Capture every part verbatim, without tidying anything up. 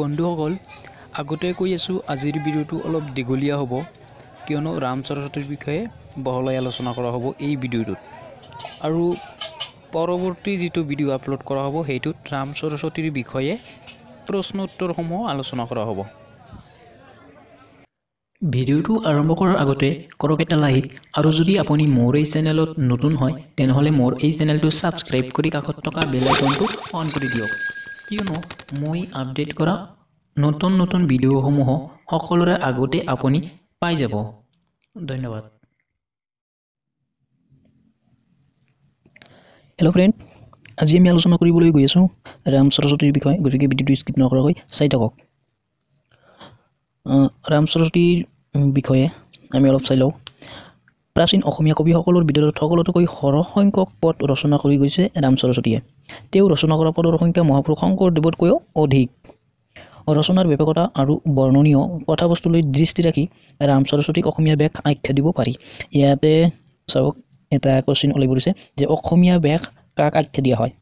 বন্ধুসকল, আগতে কৈ আছোঁ আজিৰ ভিডিঅ'টো অলপ দীঘলীয়া হ'ব, কিয়নো ৰাম সৰস্বতীৰ বিষয়ে বহলাই আলোচনা কৰা হ'ব এই ভিডিঅ'টোত। আৰু পৰৱৰ্তী যিটো ভিডিঅ' আপলোড কৰা হ'ব সেইটোত ৰাম সৰস্বতীৰ বিষয়ে প্ৰশ্নোত্তৰসমূহ আলোচনা কৰা হ'ব। ভিডিঅ'টো আৰম্ভ কৰাৰ আগতে কৰক এটা লাইক, আৰু যদি আপুনি মোৰ এই চেনেলত নতুন হয় তেনেহ'লে মোৰ এই চেনেলটো ছাবস্ক্ৰাইব কৰি কাষত থকা বেল আইকনটো অন কৰি দিয়ক, কিয়নো মই আপডেট কৰা নতুন নতুন ভিডিঅ'সমূহ সকলোৰে আগতে আপুনি পাই যাব। ধন্যবাদ। হেল্ল' ফ্ৰেণ্ড, আজি আমি আলোচনা কৰিবলৈ গৈ আছোঁ ৰাম সৰস্বতীৰ বিষয়ে, গতিকে ভিডিঅ'টো স্কিপ নকৰাকৈ চাই থাকক। ৰাম সৰস্বতীৰ বিষয়ে আমি অলপ চাই লওঁ। প্ৰাচীন অসমীয়া কবিসকলৰ ভিতৰত সকলোতকৈ সৰহ সংখ্যক পদ ৰচনা কৰি গৈছে ৰাম সৰস্বতীয়ে। তেওঁ ৰচনা কৰা পদৰ সংখ্যা মহাপুৰুষ শংকৰদেৱতকৈও অধিক। ৰচনাৰ ব্যাপকতা আৰু বৰ্ণনীয় কথাবস্তুলৈ দৃষ্টি ৰাখি ৰাম সৰস্বতীক অসমীয়া ব্যাস আখ্যা দিব পাৰি। ইয়াতে চাওক, এটা কুৱেশ্যন ওলাই পৰিছে যে অসমীয়া ব্যাস কাক আখ্যা দিয়া হয়।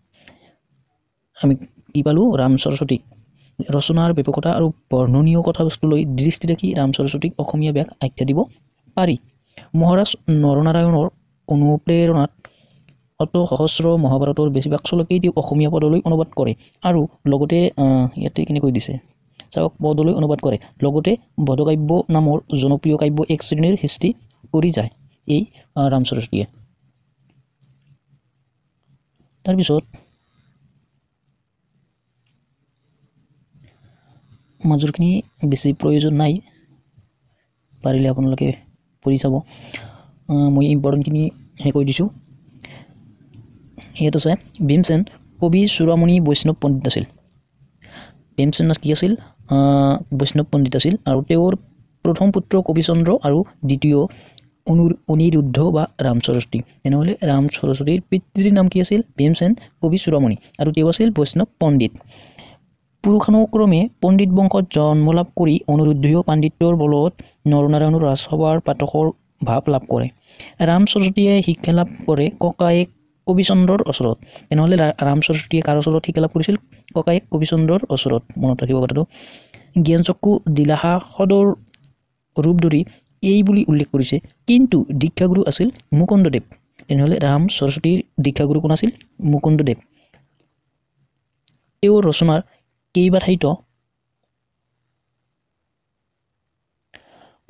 আমি কি পালোঁ? ৰাম সৰস্বতীক। ৰচনাৰ ব্যাপকতা আৰু বৰ্ণনীয় কথাবস্তুলৈ দৃষ্টি ৰাখি ৰাম সৰস্বতীক অসমীয়া ব্যাস আখ্যা দিব পাৰি। মহাৰাজ নৰনাৰায়ণৰ অনুপ্ৰেৰণাত অত সহস্ৰ মহাভাৰতৰ বেছিভাগ শ্লোকেই তেওঁ অসমীয়া পদলৈ অনুবাদ কৰে, আৰু লগতে ইয়াতে কেনেকৈ দিছে চাওক, পদলৈ অনুবাদ কৰে, লগতে বধকাব্য নামৰ জনপ্ৰিয় কাব্য এক শ্ৰেণীৰ সৃষ্টি কৰি যায় এই ৰাম সৰস্বতীয়ে। তাৰপিছত মাজৰখিনি বেছি প্ৰয়োজন নাই, পাৰিলে আপোনালোকে পঢ়ি চাব, মই ইম্পৰ্টেণ্টখিনি হে কৈ দিছোঁ। ইয়াত আছে ভীমসেন কবি চূড়ামণি বৈষ্ণৱ পণ্ডিত আছিল। ভীমসেন কি আছিল? বৈষ্ণৱ পণ্ডিত আছিল, আৰু তেওঁৰ প্ৰথম পুত্ৰ কবিচন্দ্ৰ আৰু দ্বিতীয় অনু অনিৰুদ্ধ বা ৰাম সৰস্বতী। তেনেহ'লে ৰাম সৰস্বতীৰ পিতৃৰ নাম কি আছিল? ভীমসেন কবি চূড়ামণি, আৰু তেওঁ আছিল বৈষ্ণৱ পণ্ডিত। পুৰুষানুক্ৰমে পণ্ডিত বংশত জন্ম লাভ কৰি অনুৰুদ্ধীয় পাণ্ডিত্যৰ বলত নৰনাৰায়ণৰ ৰাজসভাৰ পাঠকৰ ভাৱ লাভ কৰে। ৰাম সৰস্বতীয়ে শিক্ষা লাভ কৰে ককায়েক কবিচন্দ্ৰৰ ওচৰত। তেনেহ'লে ৰাম সৰস্বতীয়ে কাৰ ওচৰত শিক্ষা লাভ কৰিছিল? ককায়েক কবিচন্দ্ৰৰ ওচৰত, মনত ৰাখিব কথাটো। জ্ঞানচক্ষু দিলাহা সদৰ ৰূপ ধৰি এই বুলি উল্লেখ কৰিছে, কিন্তু দীক্ষাগুৰু আছিল মুকুন্দদেৱ। তেনেহ'লে ৰাম সৰস্বতীৰ দীক্ষাগুৰু কোন আছিল? মুকুন্দদেৱ। তেওঁৰ ৰচনাৰ কেইবা ঠাইত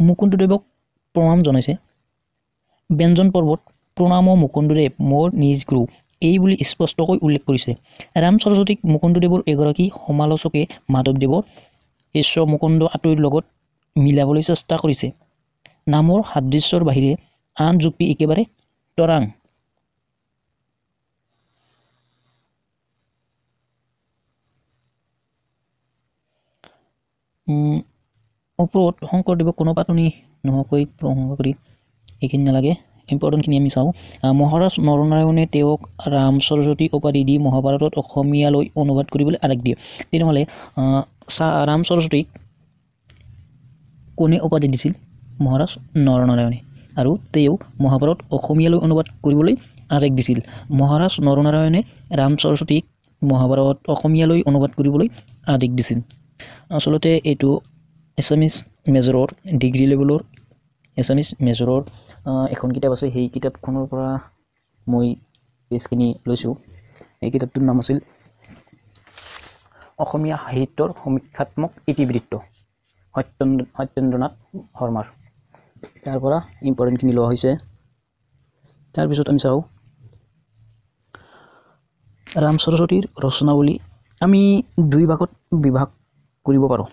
মুকুন্দদেৱক প্ৰণাম জনাইছে। ব্যঞ্জন পৰ্বত প্ৰণাম মুকুন্দদেৱ মোৰ নিজ গুৰু এই বুলি স্পষ্টকৈ উল্লেখ কৰিছে। ৰাম সৰস্বতীক মুকুন্দদেৱৰ এগৰাকী সমালোচকে মাধৱদেৱৰ শিষ্য মুকুন্দ আতৈৰ লগত মিলাবলৈ চেষ্টা কৰিছে। নামৰ সাদৃশ্যৰ বাহিৰে আন যুক্তি একেবাৰে তৰাং। ওপৰত শংকৰদেৱক কোনো পাতনি নোহোৱাকৈ প্ৰসংগ কৰি এইখিনি নালাগে, ইম্পৰ্টেণ্টখিনি আমি চাওঁ। মহাৰাজ নৰনাৰায়ণে তেওঁক ৰাম সৰস্বতী উপাধি দি মহাভাৰতত অসমীয়ালৈ অনুবাদ কৰিবলৈ আদেশ দিয়ে। তেনেহ'লে ৰাম সৰস্বতীক কোনে উপাধি দিছিল? মহাৰাজ নৰনাৰায়ণে, আৰু তেওঁ মহাভাৰত অসমীয়ালৈ অনুবাদ কৰিবলৈ আদেশ দিছিল। মহাৰাজ নৰনাৰায়ণে ৰাম সৰস্বতীক মহাভাৰত অসমীয়ালৈ অনুবাদ কৰিবলৈ আদেশ দিছিল। আচলতে এইটো এছামিজ মেজৰৰ ডিগ্ৰী লেভেলৰ এছামিজ মেজৰৰ এখন কিতাপ আছে, সেই কিতাপখনৰ পৰা মই পেজখিনি লৈছোঁ। এই কিতাপটোৰ নাম আছিল অসমীয়া সাহিত্যৰ সমীক্ষাত্মক ইতিবৃত্ত, সত্যেন্দ্ৰ সত্যেন্দ্ৰনাথ শৰ্মাৰ। তাৰ পৰা ইম্পৰ্টেণ্টখিনি লোৱা হৈছে। তাৰপিছত আমি চাওঁ ৰাম সৰস্বতীৰ ৰচনাৱলী আমি দুই ভাগত বিভাগ কৰিব পাৰোঁ।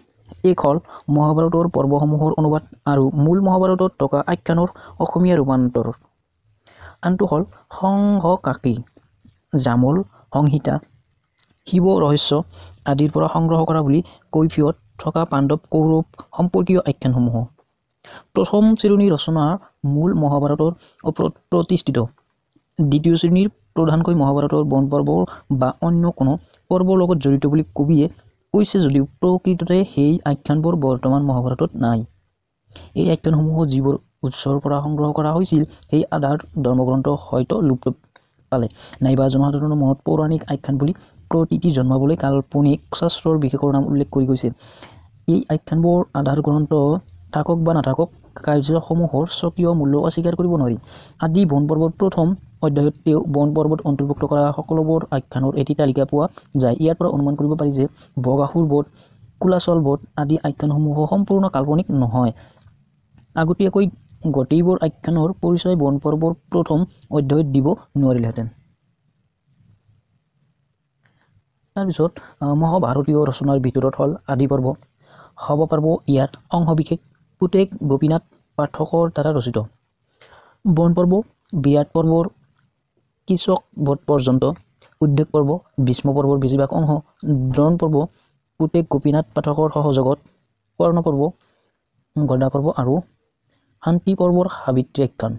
এক হ'ল মহাভাৰতৰ পৰ্বসমূহৰ অনুবাদ আৰু মূল মহাভাৰতত থকা আখ্যানৰ অসমীয়া ৰূপান্তৰ। আনটো হ'ল সংহকাকী, জামল সংহিতা, শিৱ ৰহস্য আদিৰ পৰা সংগ্ৰহ কৰা বুলি কৈফিয়ত থকা পাণ্ডৱ কৌৰৱ সম্পৰ্কীয় আখ্যানসমূহ। প্ৰথম শ্ৰেণী ৰচনাৰ মূল মহাভাৰতৰ ওপৰত প্ৰতিষ্ঠিত। দ্বিতীয় শ্ৰেণীৰ প্ৰধানকৈ মহাভাৰতৰ বন পৰ্বৰ বা অন্য কোনো পৰ্বৰ লগত জড়িত বুলি কবিয়ে কৈছে যদিও প্ৰকৃততে সেই আখ্যানবোৰ বৰ্তমান মহাভাৰতত নাই। এই আখ্যানসমূহ যিবোৰ উৎসৰ পৰা সংগ্ৰহ কৰা হৈছিল সেই আধাৰ ধৰ্মগ্ৰন্থ হয়তো লুপ্ত পালে, নাইবা জনসাধাৰণৰ মনত পৌৰাণিক আখ্যান বুলি চক্ৰটিটি জন্মাবলৈ কাল্পনিক শাস্ত্ৰৰ বিশেষৰ নাম উল্লেখ কৰি গৈছে। এই আখ্যানবোৰ আধাৰ গ্ৰন্থ থাকক বা নাথাকক কাৰ্যসমূহৰ স্বকীয় মূল্য অস্বীকাৰ কৰিব নোৱাৰি। আদি বন পৰ্বত প্ৰথম অধ্যায়তেও বন পৰ্বত অন্তৰ্ভুক্ত কৰা সকলোবোৰ আখ্যানৰ এটি তালিকা পোৱা যায়। ইয়াৰ পৰা অনুমান কৰিব পাৰি যে বগাসুৰ বধ, কুলাচল বধ আদি আখ্যানসমূহ সম্পূৰ্ণ কাল্পনিক নহয়। আগতীয়াকৈ গোটেইবোৰ আখ্যানৰ পৰিচয় বন পৰ্বৰ প্ৰথম অধ্যায়ত দিব নোৱাৰিলেহেঁতেন। তাৰপিছত মহাভাৰতীয় ৰচনাৰ ভিতৰত হ'ল আদি পৰ্ব। হ'ব পৰ্ব ইয়াত অংশবিশেষ পুতেক গোপীনাথ পাঠকৰ দ্বাৰা ৰচিত। বন পৰ্ব, বিৰাট পৰ্বৰ কিচক বধ পৰ্যন্ত, উদ্যোগ পৰ্ব, ভীষ্ম পৰ্বৰ বেছিভাগ অংশ, দ্ৰোণ পৰ্ব, পুতেক গোপীনাথ পাঠকৰ সহযোগত, কৰ্ণ পৰ্ব, গদা পৰ্ব আৰু শান্তি পৰ্বৰ সাবিত্ৰী আখ্যান।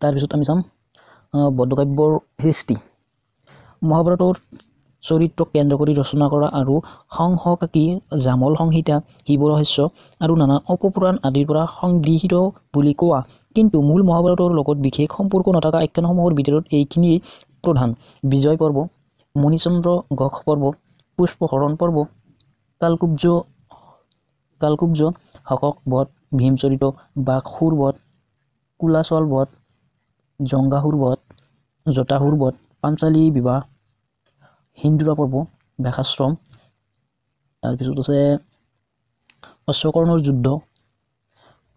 তাৰপিছত আমি চাম বদ্ধকাব্যৰ সৃষ্টি। মহাভাৰতৰ চৰিত্ৰক কেন্দ্ৰ কৰি ৰচনা কৰা আৰু সংহকাকী, জামল সংহিতা, শিৱৰহস্য আৰু নানা অপপুৰাণ আদিৰ পৰা সংগৃহীত বুলি কোৱা কিন্তু মূল মহাভাৰতৰ লগত বিশেষ সম্পৰ্ক নথকা আখ্যানসমূহৰ ভিতৰত এইখিনিয়েই প্ৰধান। বিজয় পৰ্ব, মণিচন্দ্ৰ গহ পৰ্ব, পুষ্পহৰণ পৰ্ব, কালকুব্জ কালকুব্জ হকক বধ, ভীমচৰিত, বাঘসুৰ বধ, কুলাচল বধ, জংগাসুৰ বধ, জটাসুৰ বধ, পাঞ্চালী বিবাহ, হিন্দুৰা পৰ্ব, ব্যাসাশ্ৰম, তাৰপিছত আছে অশ্বকৰ্ণৰ যুদ্ধ,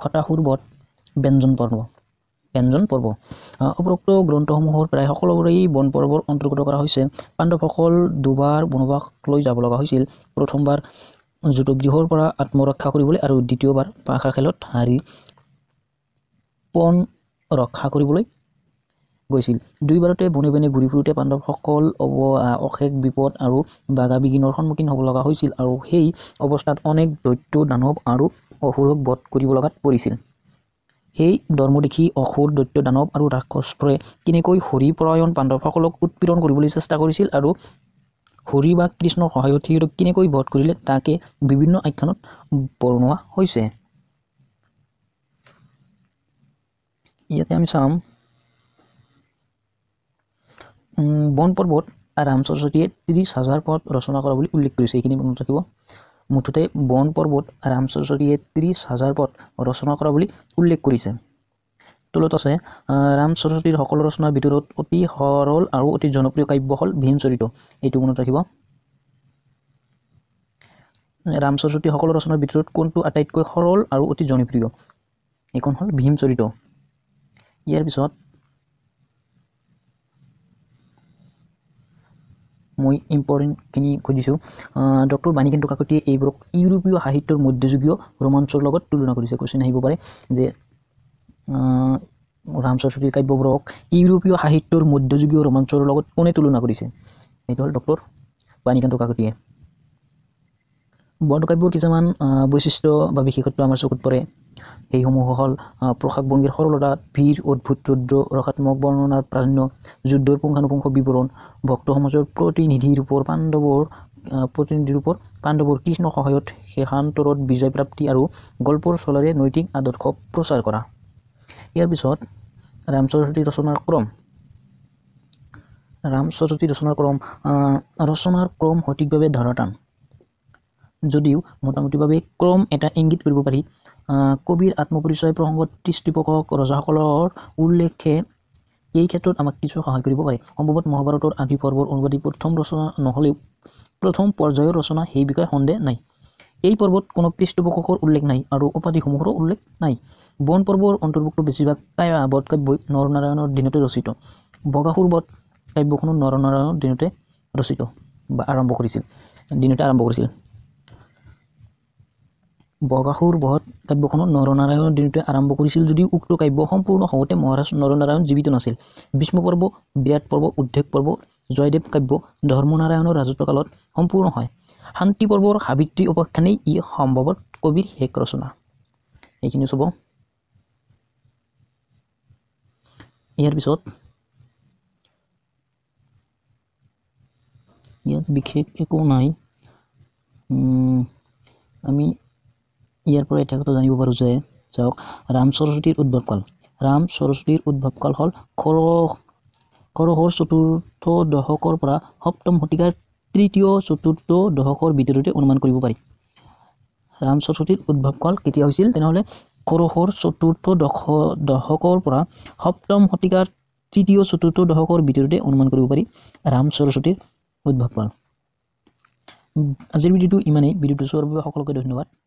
খটাসুৰ বধ, ব্যঞ্জন পৰ্ব ব্যঞ্জন পৰ্ব উপৰোক্ত গ্ৰন্থসমূহৰ প্ৰায় সকলোবোৰেই বন পৰ্বৰ অন্তৰ্গত কৰা হৈছে। পাণ্ডৱসকল দুবাৰ বনবাস লৈ যাব লগা হৈছিল। প্ৰথমবাৰ যুদ্ধগৃহৰ পৰা আত্মৰক্ষা কৰিবলৈ আৰু দ্বিতীয়বাৰ পাশা খেলত হাৰি পণ ৰক্ষা কৰিবলৈ গৈছিল। দুইবাৰতে বনে বনে ঘূৰি ফুৰোঁতে পাণ্ডৱসকল অশেষ বিপদ আৰু বাগা বিঘিনৰ সন্মুখীন হ'ব লগা হৈছিল আৰু সেই অৱস্থাত অনেক দৈত্য, দানৱ আৰু অসুৰক বধ কৰিব লগাত পৰিছিল। সেই ধৰ্ম দেখি অসুৰ, দৈত্য, দানৱ আৰু ৰাক্ষসবোৰে কেনেকৈ হৰিপৰায়ণ পাণ্ডৱসকলক উৎপীড়ন কৰিবলৈ চেষ্টা কৰিছিল আৰু হৰি বা কৃষ্ণৰ সহায়ত সিহঁতক কেনেকৈ বধ কৰিলে তাকে বিভিন্ন আখ্যানত বৰ্ণোৱা হৈছে। ইয়াতে আমি চাম বন পৰ্বত ৰাম সৰস্বতীয়ে ত্ৰিছ হাজাৰ পদ ৰচনা কৰা বুলি উল্লেখ কৰিছে। এইখিনি মনত ৰাখিব। মুঠতে বন পৰ্বত ৰাম সৰস্বতীয়ে ত্ৰিছ হাজাৰ পদ ৰচনা কৰা বুলি উল্লেখ কৰিছে। তলত আছে ৰাম সৰস্বতীৰ সকলো ৰচনাৰ ভিতৰত অতি সৰল আৰু অতি জনপ্ৰিয় কাব্য হ'ল ভীমচৰিত। এইটো মনত ৰাখিব। ৰাম সৰস্বতীৰ সকলো ৰচনাৰ ভিতৰত কোনটো আটাইতকৈ সৰল আৰু অতি জনপ্ৰিয়? এইখন হ'ল ভীমচৰিত। ইয়াৰ পিছত মই ইম্পৰ্টেণ্টখিনি খুজিছোঁ। ডক্টৰ বাণীকান্ত কাকতিয়ে এইবোৰক ইউৰোপীয় সাহিত্যৰ মধ্যযুগীয় ৰোমাঞ্চৰ লগত তুলনা কৰিছে। কুৱেশ্যন আহিব পাৰে যে ৰাম সৰস্বতীৰ কাব্যবোৰক ইউৰোপীয় সাহিত্যৰ মধ্যযুগীয় ৰোমাঞ্চৰ লগত কোনে তুলনা কৰিছে? এইটো হ'ল ডক্টৰ বাণীকান্ত কাকতিয়ে। বন্ধকাব্যৰ কিছুমান বৈশিষ্ট্য বা বিশেষত্ব আমাৰ চকুত পৰে। সেইসমূহ হ'ল প্ৰকাশ ভংগীৰ সৰলতা, ভীৰ, অদ্ভুত, ৰুদ্ৰ, ৰসাত্মক বৰ্ণনাৰ প্ৰাধান্য, যুদ্ধৰ পুংখানুপুংখ বিৱৰণ, ভক্ত সমাজৰ প্ৰতিনিধি ৰূপৰ পাণ্ডৱৰ প্ৰতিনিধি ৰূপৰ পাণ্ডৱৰ কৃষ্ণ সহায়ত শেষান্তৰত বিজয় প্ৰাপ্তি আৰু গল্পৰ চলেৰে নৈতিক আদৰ্শ প্ৰচাৰ কৰা। ইয়াৰ পিছত ৰাম সৰস্বতী ৰচনাৰ ক্ৰম। ৰাম সৰস্বতী ৰচনাৰ ক্ৰম ৰচনাৰ ক্ৰম সঠিকভাৱে ধৰা টান যদিও মোটামুটিভাৱে ক্ৰম এটা ইংগিত কৰিব পাৰি। কবিৰ আত্মপৰিচয় প্ৰসংগত তৃষ্টিপকক ৰজাসকলৰ উল্লেখে এই ক্ষেত্ৰত আমাক কিছু সহায় কৰিব পাৰে। সম্ভৱত মহাভাৰতৰ আদি পৰ্বৰ অনুবাদী প্ৰথম ৰচনা নহ'লেও প্ৰথম পৰ্যায়ৰ ৰচনা সেই বিষয়ে সন্দেহ নাই। এই পৰ্বত কোনো পৃষ্ঠপোষকৰ উল্লেখ নাই আৰু উপাধিসমূহৰো উল্লেখ নাই। বন পৰ্বৰ অন্তৰ্ভুক্ত বেছিভাগ বধকাব্যই নৰনাৰায়ণৰ দিনতে ৰচিত। বগাসুৰ বধ কাব্যখনো নৰনাৰায়ণৰ দিনতে ৰচিত বা আৰম্ভ কৰিছিল দিনতে আৰম্ভ কৰিছিল বগাসুৰ বধ কাব্যখনো নৰনাৰায়ণৰ দিনতে আৰম্ভ কৰিছিল যদিও উক্ত কাব্য সম্পূৰ্ণ হওঁতে মহাৰাজ নৰনাৰায়ণ জীৱিত নাছিল। ভীষ্ম পৰ্ব, বিৰাট পৰ্ব, উদ্যোগ পৰ্ব, জয়দেৱ কাব্য ধৰ্মনাৰায়ণৰ ৰাজত্বকালত সম্পূৰ্ণ হয়। শান্তি পৰ্বৰ সাবিত্ৰী উপাখ্যানেই ই সম্ভৱত কবিৰ শেষ ৰচনা। এইখিনি চাব। ইয়াৰ পিছত ইয়াত বিশেষ একো নাই। আমি ইয়াৰ পৰা এটা কথা জানিব পাৰোঁ যে চাওক ৰাম সৰস্বতীৰ উদ্ভৱ কাল। ৰাম সৰস্বতীৰ উদ্ভৱ কাল হ'ল খৰ অক্ষৰহৰ চতুৰ্থ দশকৰ পৰা সপ্তম শতিকাৰ তৃতীয় চতুৰ্থ দশকৰ ভিতৰতে অনুমান কৰিব পাৰি। ৰাম সৰস্বতীৰ উদ্ভৱকাল কেতিয়া হৈছিল? তেনেহ'লে অক্ষৰহৰ চতুৰ্থ দশকৰ পৰা সপ্তম শতিকাৰ তৃতীয় চতুৰ্থ দশকৰ ভিতৰতে অনুমান কৰিব পাৰি ৰাম সৰস্বতীৰ উদ্ভৱকাল। আজিৰ ভিডিঅ'টো ইমানেই। ভিডিঅ'টো চোৱাৰ বাবে সকলোকে ধন্যবাদ।